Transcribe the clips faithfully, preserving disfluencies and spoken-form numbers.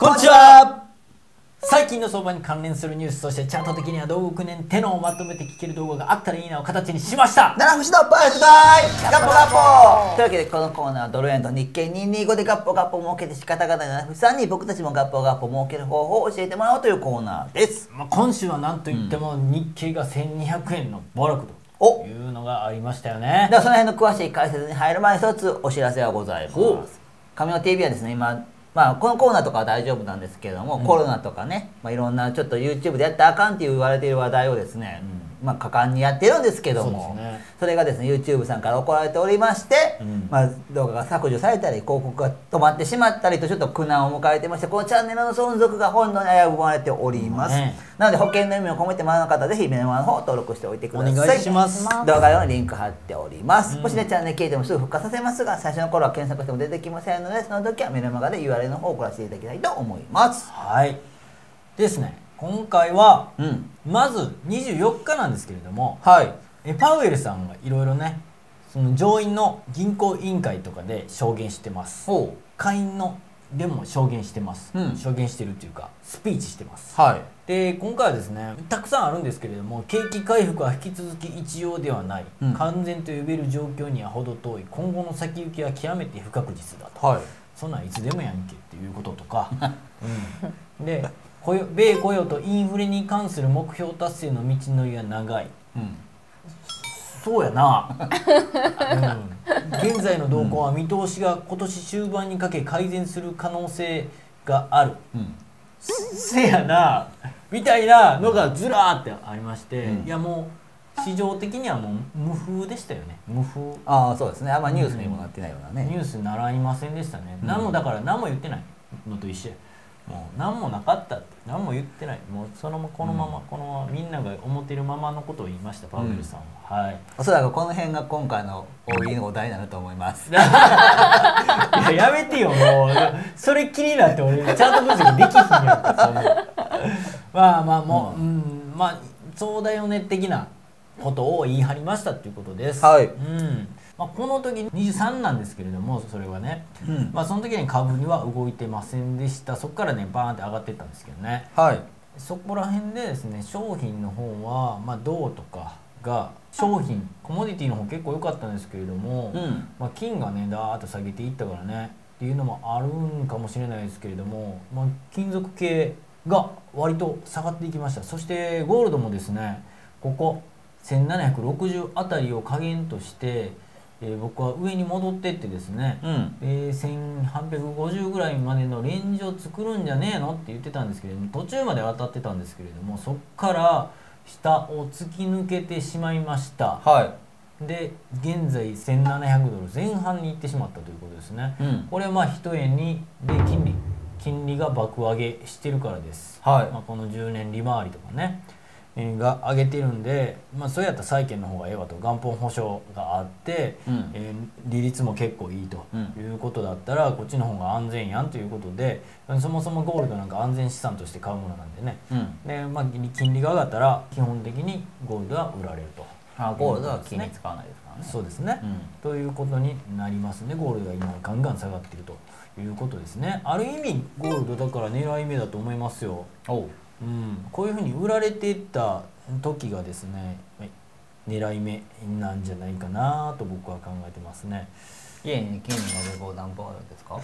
こんにちは。最近の相場に関連するニュース、そしてチャート的にはろく年手のをまとめて聞ける動画があったらいいなを形にしました。奈良富士のパーフ大ガッポガッポというわけで、このコーナーはドル円と日経にひゃくにじゅうごでガッポガッポ儲けて仕方がない奈良富士さんに僕たちもガッポガッポ儲ける方法を教えてもらおうというコーナーです。まあ今週はなんといっても日経がせんにひゃくえんの暴落というのがありましたよね。ではその辺の詳しい解説に入る前に一つお知らせがございます。神尾 ティーブイ はですね、今まあこのコーナーとかは大丈夫なんですけれども、うん、コロナとかね、まあ、いろんなちょっと ユーチューブ でやったらあかんって言われている話題をですね、うん、まあ果敢にやってるんですけども、 そ,、ね、それがですね ユーチューブ さんから怒られておりまして、うん、まあ動画が削除されたり広告が止まってしまったりとちょっと苦難を迎えてまして、このチャンネルの存続が本当に危ぶまれております、うんね、なので保険の意味を込めて学ぶ方、ぜひメモの方を登録しておいてください。お願いします。動画用にリンク貼っております、うん、もしねチャンネル消えてもすぐ復活させますが、最初の頃は検索しても出てきませんので、その時はメルマガで ユーアールエルの方を送らせていただきたいと思います。はい。ですね。今回は、うん、まずにじゅうよっかなんですけれども、はい、えパウエルさんがいろいろね、その上院の銀行委員会とかで証言してます。下院のでも証言してます、うん、証言してるっていうかスピーチしてます、はい、で今回はですねたくさんあるんですけれども、景気回復は引き続き一様ではない、うん、完全と呼べる状況には程遠い、今後の先行きは極めて不確実だと、はい、そんなんいつでもやんけっていうこととか、うん、で雇用米雇用とインフレに関する目標達成の道のりは長い、うん、そうやな、うん現在の動向は見通しが今年終盤にかけ改善する可能性がある、うん、せやなみたいなのがずらーってありまして、うん、いやもう市場的にはもう無風でしたよね。無風、ああそうですね、あんまニュースにもなってないようなね、ニュースにならいませんでしたね、うん、何もだから何も言ってないのと一緒、もう何もなかったって、何も言ってない、もうそのこのまま、うん、このままみんなが思っているままのことを言いましたパウエルさんは、うん、はい、おそらくこの辺が今回の大喜利のお題になると思いますいや、 やめてよもうそれ気になって俺チャート分析できひんやんかまあまあもう、うんうん、まあそうだよね的なことを言い張りましたっていうことです。はい、うん、まあ、この時にじゅうさんなんですけれども、それはね、うん、まあその時に株には動いてませんでした。そこからねバーンって上がっていったんですけどね、はい、そこら辺でですね商品の方は、まあ、銅とかが商品コモディティの方結構良かったんですけれども、うん、まあ金がねだーっと下げていったからねっていうのもあるんかもしれないですけれども、まあ、金属系が割と下がっていきました。そしてゴールドもですね、ここせんななひゃくろくじゅうあたりを下限としてえ僕は上に戻ってってですね、うん、えせんはっぴゃくごじゅうぐらいまでのレンジを作るんじゃねえのって言ってたんですけれども、途中まで当たってたんですけれども、そっから下を突き抜けてしまいました、はい、で現在せんななひゃくドルぜん半に行ってしまったということですね、うん、これはまあ一重にで金利金利が爆上げしてるからです、はい、まあ、このじゅうねん利回りとかねが上げてるんで、まあ、そうやったら債券の方がええわと、元本保証があって、うん、えー、利率も結構いいということだったら、うん、こっちの方が安全やんということで、そもそもゴールドなんか安全資産として買うものなんでね、うん、で、まあ、金利が上がったら基本的にゴールドは売られると、あゴールドは金利使わないですからね、そうですね、うん、ということになりますね。ゴールドが今ガンガン下がってるということですね。ある意味ゴールドだから狙い目だと思いますよ。おう、うん、こういうふうに売られていった時がですね狙い目なんじゃないかなと僕は考えてますね。家に金の延べ棒何本あるんですか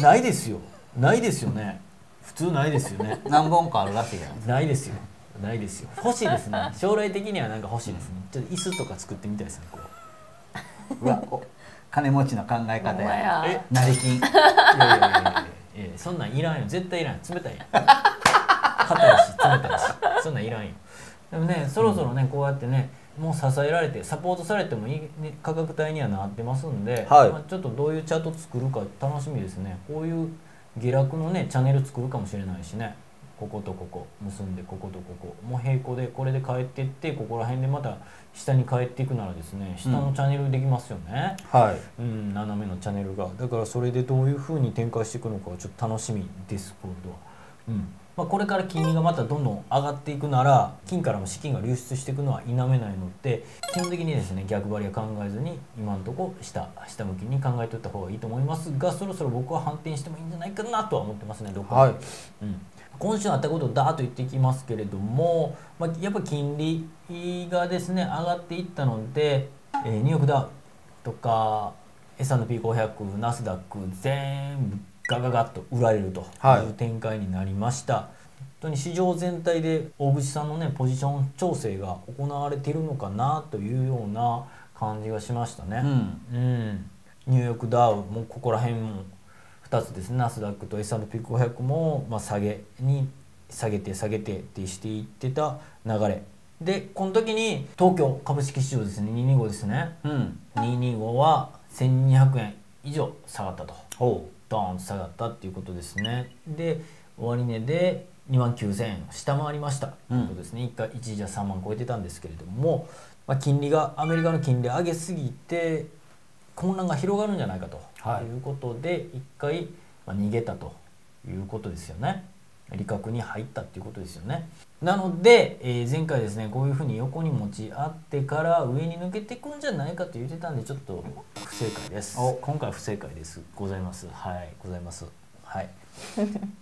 ないですよ、ないですよね、普通ないですよね何本かあるらしいじゃないですか。ないですよ、ないですよ、欲しいですね、将来的にはなんか欲しいですね、ちょっと椅子とか作ってみたいですね、こううわお金持ちの考え方や、え成金いやいやいやいや、そんなんいらんよ、絶対いらん、冷たいよ硬いし冷たいし、そんなんいらんよ。でもねそろそろねこうやってねもう支えられてサポートされてもいい、ね、価格帯にはなってますんで、はい、まあ、ちょっとどういうチャート作るか楽しみですね。こういう下落のねチャンネル作るかもしれないしね、こことここ結んでこことここもう平行でこれで帰っていって、ここら辺でまた下に帰っていくならですね下のチャンネルできますよね、うん、はい、うん、斜めのチャンネルがだからそれでどういうふうに展開していくのかちょっと楽しみです。ゴールドはうんまあ、これから金利がまたどんどん上がっていくなら金からも資金が流出していくのは否めないので、基本的にですね逆張りは考えずに今のところ下下向きに考えといた方がいいと思いますが、そろそろ僕は反転してもいいんじゃないかなとは思ってますね。どっか、はいうん、今週あったことをダーッと言っていきますけれども、まあ、やっぱ金利がですね上がっていったので、えー、ニューヨークダウとか エスアンドピーごひゃく ナスダック全部ガガガッと売られるという展開になりました、はい、本当に市場全体で大口さんのねポジション調整が行われているのかなというような感じがしましたね、うんうん、ニューヨークダウもここら辺もふたつですね、ナスダックと エスアンドピーごひゃく もまあ下げに下げて下げてってしていってた流れで、この時に東京株式市場ですねにひゃくにじゅうごですね、うん、にひゃくにじゅうごはせんにひゃくえん以上下がったと。ほうドーンと下がったっていうことですね。で終値でにまんきゅうせんえんを下回りましたということですね、うん、いっかい一時はさんまん超えてたんですけれども、まあ、金利がアメリカの金利上げすぎて混乱が広がるんじゃないかということで、はい、いっかい逃げたということですよね。利確に入ったっていうことですよね。なので、えー、前回ですねこういうふうに横に持ち合ってから上に抜けていくんじゃないかと言ってたんでちょっと不正解です。今回は不正解です。ございます。はい、ございます。はい。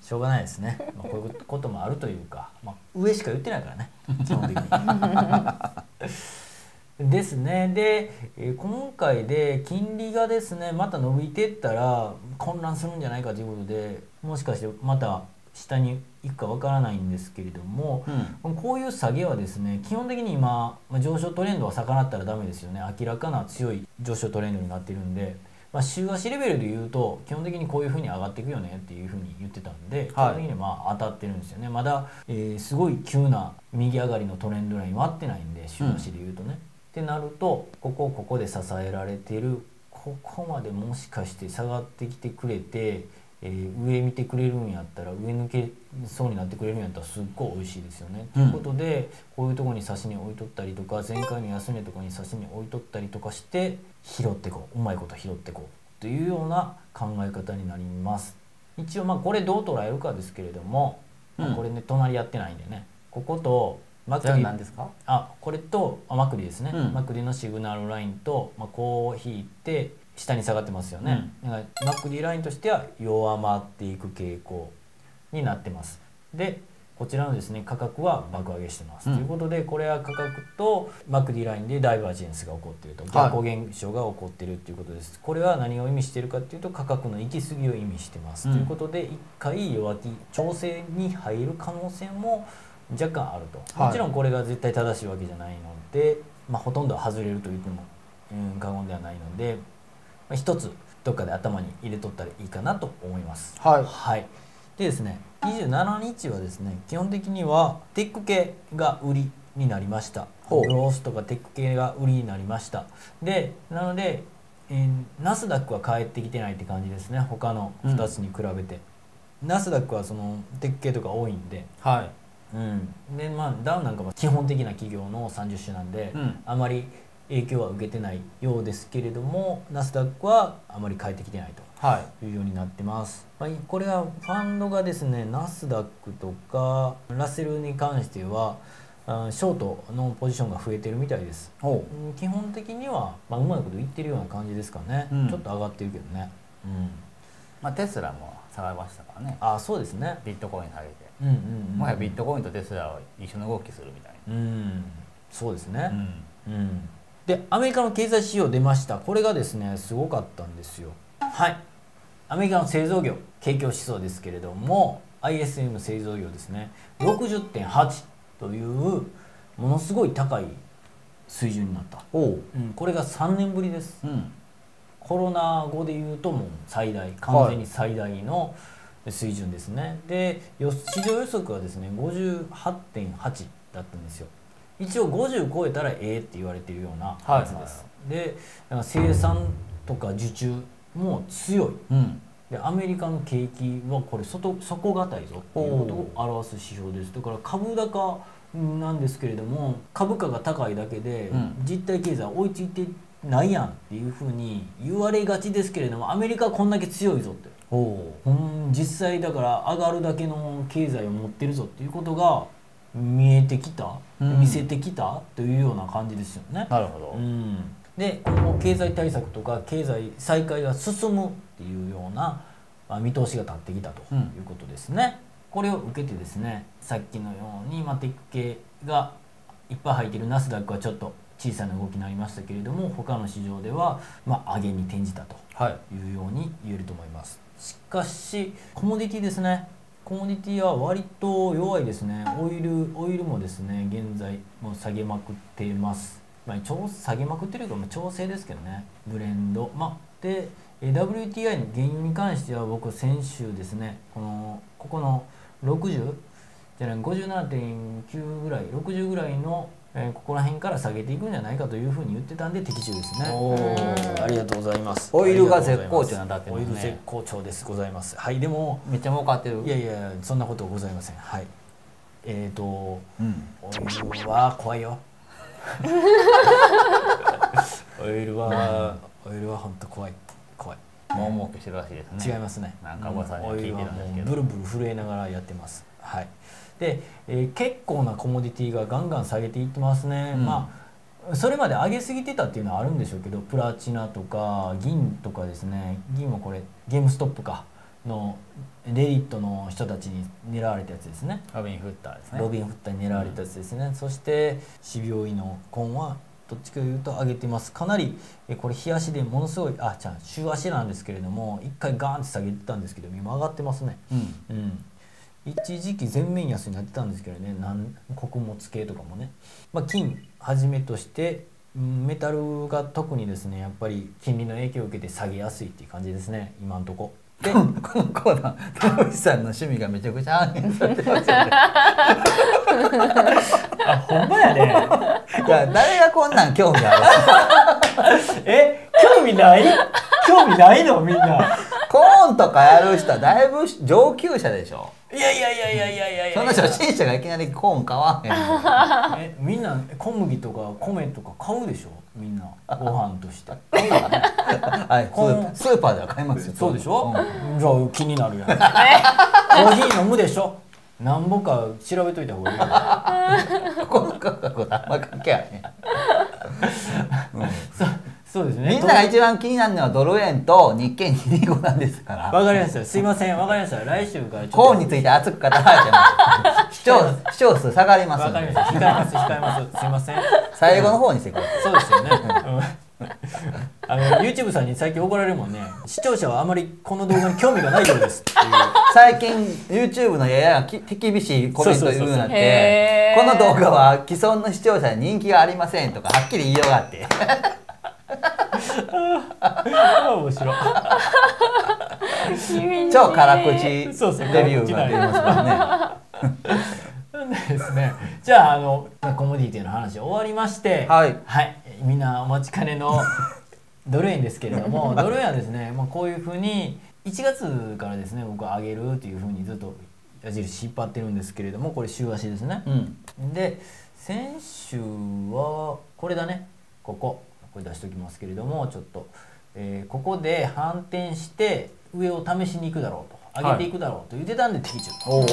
しょうがないですね。まあ、こういうこともあるというか、まあ、上しか言ってないからね。基本的に。ですね。で、えー、今回で金利がですねまた伸びてったら混乱するんじゃないかということで、もしかしてまた下に行くかわからないんですけれども、うん、こういう下げはですね基本的に今上昇トレンドは逆らったらダメですよね。明らかな強い上昇トレンドになってるんで、まあ、週足レベルでいうと基本的にこういうふうに上がっていくよねっていうふうに言ってたんで、基本的にまあ当たってるんですよね、はい、まだ、えー、すごい急な右上がりのトレンドライン割ってないんで週足でいうとね、うん、ってなるとここここで支えられてる、ここまでもしかして下がってきてくれてえー、上見てくれるんやったら上抜けそうになってくれるんやったらすっごい美味しいですよね、うん、ということでこういうとこに差しに置いとったりとか前回の安値とかに差しに置いとったりとかして拾ってこううまいこと拾ってこうというような考え方になります。一応まあこれどう捉えるかですけれども、うん、これね隣やってないんでね、こことマクリなんですか、あこれとあマクリですね、うん、マクリのシグナルラインと、まあ、こう引いて下に下がってますよね、うん、だからマクリラインとしては弱まっていく傾向になってます。でこちらのですね価格は爆上げしてます、うん、ということでこれは価格とマクリラインでダイバージェンスが起こっていると、逆行現象が起こっているということです、はい、これは何を意味しているかというと価格の行き過ぎを意味してます、うん、ということでいっかい弱気調整に入る可能性も若干あると、はい、もちろんこれが絶対正しいわけじゃないので、まあ、ほとんど外れると言っても、うん、過言ではないので一つどっかで頭に入れとったらいいかなと思います。はい、はい、でですねにじゅうしちにちはですね基本的にはテック系が売りになりました。グロースとかテック系が売りになりました。でなので、えー、ナスダックは帰ってきてないって感じですね。他のふたつに比べて、うん、ナスダックはそのテック系とか多いんで。はいうん、でまあダウなんかも基本的な企業のさんじゅっしゅなんで、うん、あまり影響は受けてないようですけれども、ナスダックはあまり変えてきてないというようになってます、はい、これはファンドがですねナスダックとかラッセルに関してはショートのポジションが増えてるみたいです。基本的には、まあ、うまいこといってるような感じですかね、うん、ちょっと上がってるけどね、うんまあ、テスラも下がりましたからね。あそうですねビットコイン下げて、うんうんうん、もはやビットコインとテスラは一緒の動きするみたいな、うん、そうですね、うんうんでアメリカの経済指標出ました。これがですねすごかったんですよ。はいアメリカの製造業景況指数ですけれども アイエスエム 製造業ですね ろくじゅってんはち というものすごい高い水準になったおう、うん、これがさんねんぶりです、うん、コロナ後でいうともう最大完全に最大の水準ですね、はい、で市場予測はですね ごじゅうはってんはち だったんですよ。一応ごじゅう超えたらええって言われてるようなやつです、はい、で生産とか受注も強い、うん、でアメリカの景気はこれ底堅いぞっていうことを表す指標です。だから株高なんですけれども株価が高いだけで実体経済は追いついてないやんっていうふうに言われがちですけれども、アメリカはこんだけ強いぞってほう、うん、実際だから上がるだけの経済を持ってるぞっていうことが見えてきた、うん、見せてきたというような感じですよね。なるほど、うん、で今後経済対策とか経済再開が進むっていうような、まあ、見通しが立ってきたということですね。うん、これを受けてですね、さっきのようにまあテック系がいっぱい入っているナスダックはちょっと小さな動きになりましたけれども、他の市場ではまあ上げに転じたというように言えると思います。はい、しかしコモディティですね、コモディティは割と弱いですね。オイルオイルもですね現在もう下げまくっています。まあ、調下げまくってるか、まあ、調整ですけどね。ブレンド、まあ、で ダブリューティーアイ の原油に関しては僕先週ですね、このここのろくじゅうじゃない ごじゅうななてんきゅう ぐらいろくじゅうぐらいのえー、ここら辺から下げていくんじゃないかというふうに言ってたんで的中ですね。おー、ありがとうございます。オイルが絶好調なんだって、ね、オイル絶好調ですございます。はい、でもめっちゃ儲かってる。いやいやそんなことございません。はい、えっ、ー、と、うん、オイルは怖いよオイルは、うん、オイルは本当怖い怖い。もう儲けしてるらしいですね。違いますね、なんか噂に聞いてたんですけど、ブルブル震えながらやってます。はい、でえー、結構なコモディティがガンガン下げていってますね。うん、まあそれまで上げすぎてたっていうのはあるんでしょうけど、プラチナとか銀とかですね、銀もこれゲームストップかのレディットの人たちに狙われたやつですね。ロビンフッターですね。ロビンフッターに狙われたやつですね。うん、そしてシービーオーイーのコンはどっちかいうと上げてます。かなりえこれ日足でものすごい、あじゃあ週足なんですけれども、一回ガーンって下げてたんですけど今上がってますね。うん、うん、一時期全面安になってたんですけどね、なん穀物系とかもね、まあ、金はじめとしてメタルが特にですねやっぱり金利の影響を受けて下げやすいっていう感じですね今んとこ。でこのコーナー田口さんの趣味がめちゃくちゃ安定されてますよねあ、ほんまやねいや誰がこんなん興味あるえ、興味ない興味ないのみんなコーンとかやる人はだいぶ上級者でしょ。いやいやいやいやいやいやいや、そんな初心者がいきなりコーン買わへんえ、みんな小麦とか米とか買うでしょ、みんなご飯としてはい、スーパーでは買いますよ。そうでしょ、うん、じゃあ気になるやんコーヒー飲むでしょ、なんぼか調べといた方がいいよこの価格あんま関係あへんそうですね、みんなが一番気になるのはドル円と日経にひゃくにじゅうごなんですから。わかりました、すいません、わかりました。来週からちょっとコーンについて熱く語られてます視聴、視聴数下がります。わかりました、控えます控えます、すいません、最後の方にしてください。そうですよねあの YouTube さんに最近怒られるもんね、視聴者はあまりこの動画に興味がないようですっていう最近 YouTube のややき厳しいコメントを言うようになって、この動画は既存の視聴者に人気がありませんとかはっきり言いようがあって面白い超辛口デビューが出ますからね。なんでですね、じゃああのコモディティの話終わりまして、はい、はい、みんなお待ちかねのドル円ですけれどもドル円はですね、まあ、こういうふうにいちがつからですね僕は上げるというふうにずっと矢印引っ張ってるんですけれども、これ週足ですね。うん、で先週はこれだね、ここ。これ出しておきますけれども、ちょっと、えー、ここで反転して上を試しに行くだろうと、上げていくだろうと言ってたんで的中とやら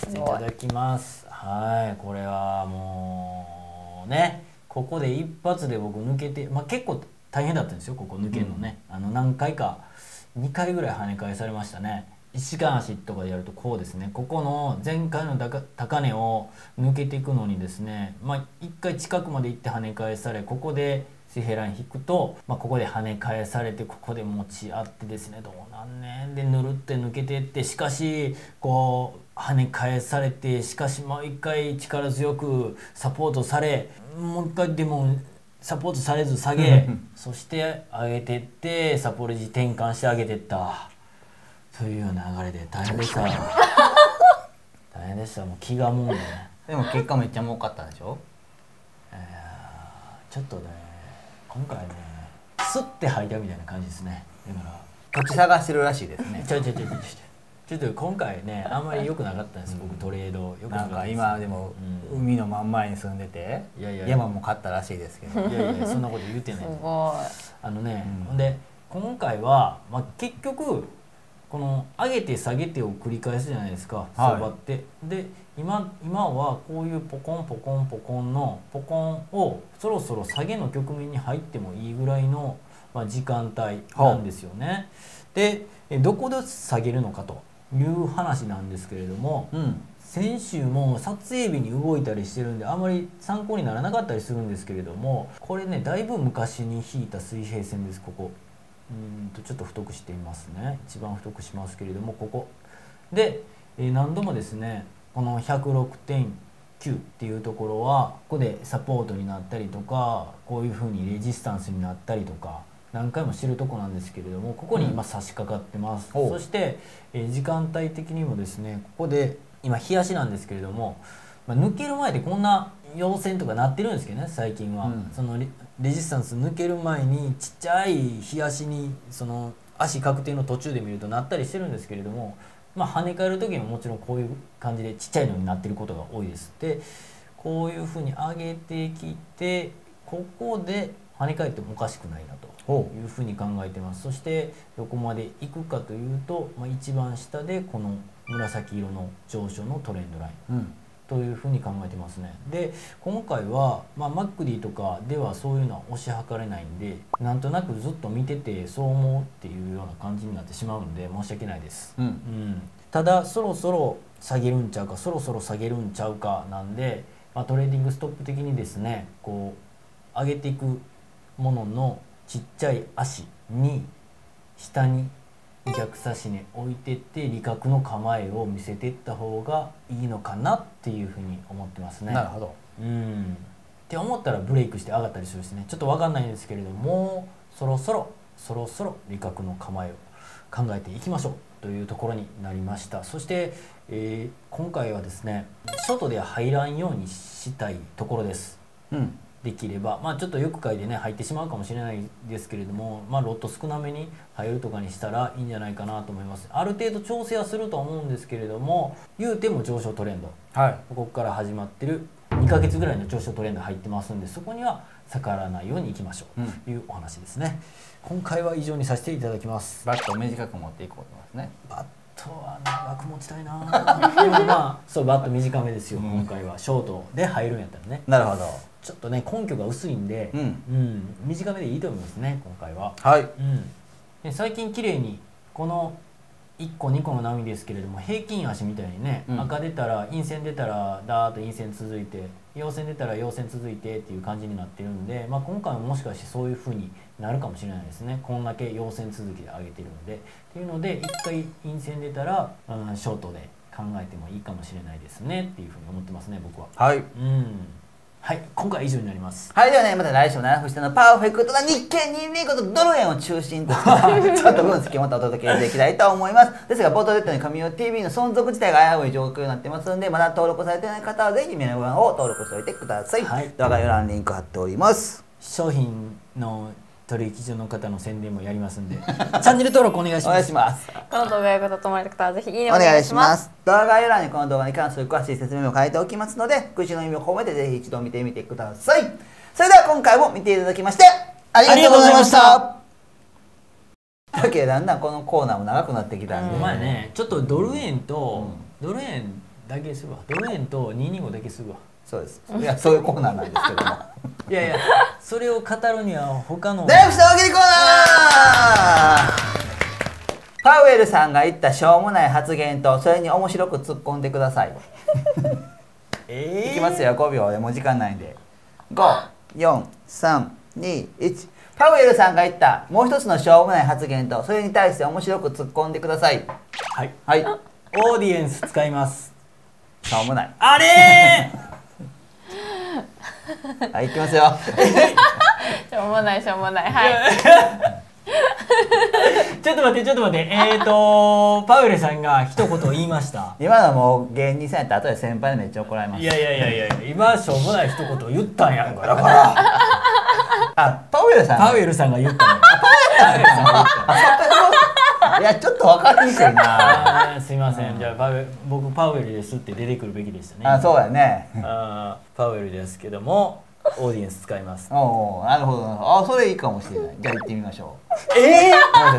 せていただきます。はい、これはもうね、ここで一発で僕抜けて、まあ、結構大変だったんですよここ抜けるのね。うん、あの何回かにかいぐらい跳ね返されましたね。一間足とかでやるとこうですね、ここの前回の高値を抜けていくのにですね、まあ、いっかい近くまで行って跳ね返され、ここで水平ライン引くと、まあ、ここで跳ね返されて、ここで持ち合ってですね、どうなんねんでぬるって抜けてって、しかしこう跳ね返されて、しかしもう一回力強くサポートされ、もう一回でもサポートされず下げそして上げてってサポレジ転換して上げてったというような流れで大変でした大変でした、もう気がもうね。でも結果めっちゃ儲かったでしょ。えー、ちょっとね今回ね、すって吐いたみたいな感じですね。だから土地探してるらしいですね。ちょちょちょちょちょっと今回ね、あんまり良くなかったんです。僕トレード良くなかった。なんか今でも海の真ん前に住んでて、山も買ったらしいですけど。いやいやそんなこと言ってない。あのね、で今回はまあ結局この上げて下げてを繰り返すじゃないですか、相場って。はい、で 今, 今はこういうポコンポコンポコンのポコンをそろそろ下げの局面に入ってもいいぐらいの、まあ、時間帯なんですよね。はい、でどこで下げるのかという話なんですけれども、うん、先週も撮影日に動いたりしてるんであまり参考にならなかったりするんですけれども、これねだいぶ昔に引いた水平線です。ここうんとちょっと太くしていますね。一番太くしますけれども、ここで、えー、何度もですねこの ひゃくろくてんきゅう っていうところはここでサポートになったりとか、こういうふうにレジスタンスになったりとか何回もしてるとこなんですけれども、ここに今差し掛かってます、うん、そして、えー、時間帯的にもですねここで今日足なんですけれども、まあ、抜ける前でこんな陽線とかなってるんですけどね最近は、うん、その レ, レジスタンス抜ける前にちっちゃい日足にその足確定の途中で見るとなったりしてるんですけれども、まあ、跳ね返る時ももちろんこういう感じでちっちゃいのになってることが多いです。でこういうふうに上げてきてここで跳ね返ってもおかしくないなというふうに考えてます。そしてどこまで行くかというと、まあ、一番下でこの紫色の上昇のトレンドライン。うんというふうに考えてますね。で今回は、まあ、マックディとかではそういうのは推し量れないんで、なんとなくずっと見ててそう思うっていうような感じになってしまうんで申し訳ないです、うんうん、ただそろそろ下げるんちゃうかそろそろ下げるんちゃうかなんで、まあ、トレーディングストップ的にですねこう上げていくもののちっちゃい足に下に逆差しに置いてって利確の構えを見せていった方がいいのかなっていうふうに思ってますね。なるほど。うん。って思ったらブレイクして上がったりするしね。ちょっと分かんないんですけれども、そろそろそろそろ利確の構えを考えていきましょうというところになりました。そして、えー、今回はですね、ショートで入らんようにしたいところです。うん。できればまあちょっとよく買いでね入ってしまうかもしれないですけれども、まあ、ロット少なめに入るとかにしたらいいんじゃないかなと思います。ある程度調整はすると思うんですけれども、言うても上昇トレンド、はい、ここから始まってるにかげつぐらいの上昇トレンド入ってますんで、そこには逆らわないようにいきましょうというお話ですね、うん、今回は以上にさせていただきます。バットを短く持っていこうと思いますね。バットは長く持ちたいなでもまあそうバット短めですよ、うん、今回はショートで入るんやったらね。なるほど。ちょっとね根拠が薄いんで、うんうん、短めでいいと思いますね今回は。はい、うん、で最近綺麗にこのいっこにこの波ですけれども、平均足みたいにね、うん、赤出たら陰線出たらダーッと陰線続いて陽線出たら陽線続いてっていう感じになってるんで、まあ、今回ももしかしてそういう風になるかもしれないですね。こんだけ陽線続きで上げてるのでっていうので、いっかい陰線出たら、うん、ショートで考えてもいいかもしれないですねっていう風に思ってますね僕は。はい、うん、はい、今回は以上になります。はい、ではね、また来週のななふん下のパーフェクトな日経にじゅうにごとドル円を中心としたちょっと分析をまたお届けしていきたいと思いますですが冒頭で言ったように神尾 ティーブイ の存続自体が危うい状況になってますので、まだ登録されていない方はぜひメニュー欄を登録しておいてください。はい、動画欄にリンク貼っております。商品の取引所の方の宣伝もやりますんでチャンネル登録お願いします。お願いしますこの動画が良かったと思われた方はぜひいいねお願いします。動画概要欄にこの動画に関する詳しい説明も書いておきますので、復習の意味を込めてぜひ一度見てみてください。それでは今回も見ていただきましてありがとうございました。だけどだんだんこのコーナーも長くなってきたんで、うん、まあねちょっとドル円と、うん、ドル円だけするわドル円とにひゃくにじゅうごだけするわ。そうです。いやそういうコーナーなんですけどもいやいやそれを語るには他の大福さん大喜利コーナーパウエルさんが言ったしょうもない発言とそれに面白く突っ込んでくださいえー、いきますよごびょうでもう時間ないんでご よん さん に いちパウエルさんが言ったもう一つのしょうもない発言とそれに対して面白く突っ込んでください。はい、はい、オーディエンス使いますしょうもないあれーはい、行きますよしょうもないしょうもないはいちょっと待ってちょっと待ってえっ、ー、とパウエルさんが一言言いました。今のもう芸人さんやったら後で先輩にめっちゃ怒られます。いやいやいやいや今しょうもない一言言ったんやんかだからあ、パウエルさんパウエルさんが言ったんいやちょっと分かりにくいなあすいません、うん、じゃあパウ僕パウエルですって出てくるべきでしたね。あそうだよねあパウエルですけどもオーディエンス使います。おお、なるほど、あ、それいいかもしれない。じゃあ行ってみましょう。ええ、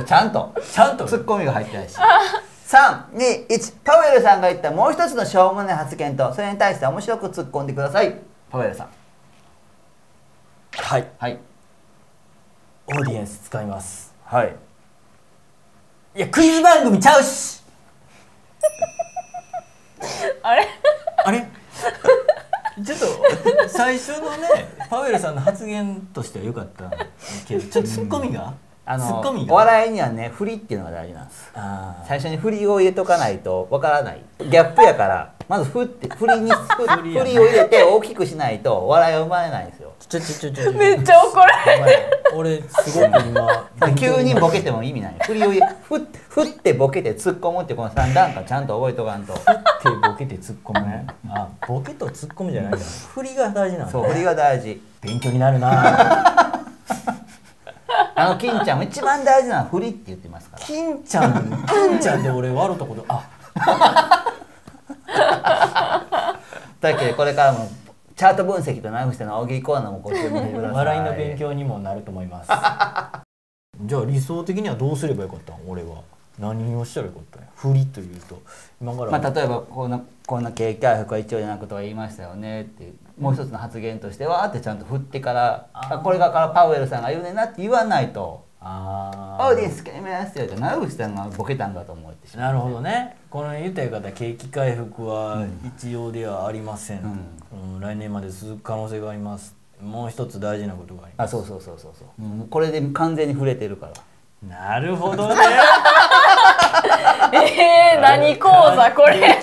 ちゃんとちゃんとツッコミが入ってないし。さん、に、いち、パウエルさんが言ったもう一つのしょうもない発言とそれに対して面白く突っ込んでください。パウエルさん。はいはい。オーディエンス使います。はい。いや、クイズ番組ちゃうし。あれあれ。ちょっと最初のねパウエルさんの発言としては良かったけど、ちょっとツッコミが。あのお笑いにはね振りっていうのが大事なんです。最初に振りを入れとかないとわからない。ギャップやからまず振って振りに振りを入れて大きくしないと笑いは生まれないんですよ。ちょちょちょちょめっちゃ怒られる。俺すごく今急にボケても意味ない。振りを振ってボケて突っ込むってこのさんだんかいちゃんと覚えとかんと。振ってボケて突っ込むね。あ、ボケと突っ込むじゃないじゃん。振りが大事なんだ。そう、振りが大事。勉強になるな。あの金ちゃんも一番大事なのは振りって言ってますから。金ちゃん、金ちゃんで俺笑ったことあだけどこれからもチャート分析とナイフしての大喜利コーナーもご注意ください。笑いの勉強にもなると思います。じゃあ理想的にはどうすればよかったん？俺は何をしたらよかったんや。振りというと今から、まあ、例えばこんな「こんな景気回復は一応じゃなくとは言いましたよね」っていう。もう一つの発言としてはってちゃんと振ってから、これがからパウエルさんが言うねんなって言わないと「あオーディエンス決めますよ」って名越さんがボケたんだと思ってしまう。なるほどね。この言った言い方、景気回復は一様ではありません、うんうん、来年まで続く可能性があります、もう一つ大事なことがあります。あ、そうそうそうそうそう、うん、これで完全に触れてるから。なるほどね。えー、何講座これ。